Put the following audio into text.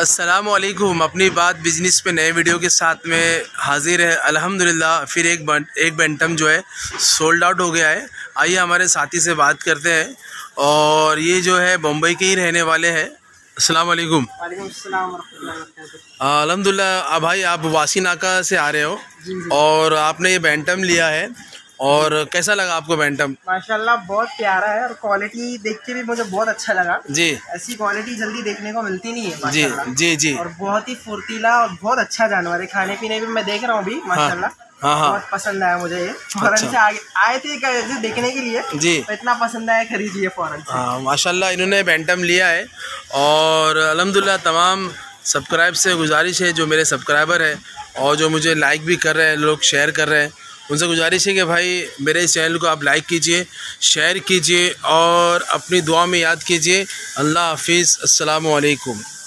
अस्सलामुअलैकुम। अपनी बात बिज़नेस पे नए वीडियो के साथ में हाज़िर है। अल्हम्दुलिल्लाह फिर एक बैंटम जो है सोल्ड आउट हो गया है। आइए हमारे साथी से बात करते हैं, और ये जो है बम्बई के ही रहने वाले हैं। अस्सलामुअलैकुम। अल्हम्दुलिल्लाह भाई, आप वाशी नाका से आ रहे हो और आपने ये बैंटम लिया है, और कैसा लगा आपको बैंटम? माशाल्लाह बहुत प्यारा है, और क्वालिटी देख के भी मुझे बहुत अच्छा लगा जी। ऐसी क्वालिटी जल्दी देखने को मिलती नहीं है जी जी जी, और बहुत ही फुर्तीला और बहुत अच्छा जानवर है। खाने पीने भी मैं देख रहा हूँ अभी, माशाल्लाह बहुत पसंद आया मुझे। ये फौरन से आए थे देखने के लिए जी, इतना पसंद आया खरीदिए फौरन। हाँ माशाल्लाह, इन्होंने बैंटम लिया है, और अल्हम्दुलिल्लाह तमाम सब्सक्राइब से गुजारिश है, जो मेरे सब्सक्राइबर है और जो मुझे लाइक भी कर रहे हैं, लोग शेयर कर रहे हैं, उनसे गुजारिश है कि भाई मेरे इस चैनल को आप लाइक कीजिए, शेयर कीजिए और अपनी दुआ में याद कीजिए। अल्लाह हाफिज़। अस्सलामु अलैकुम।